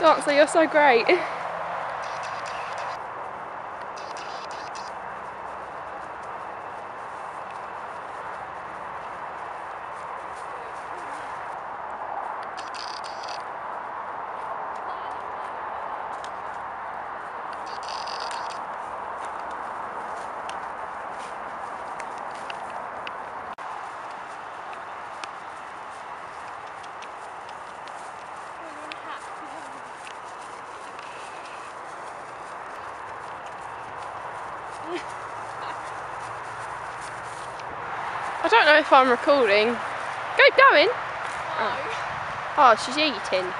Doxa, you're so great. I don't know if I'm recording. Go going. No. Oh, she's eating.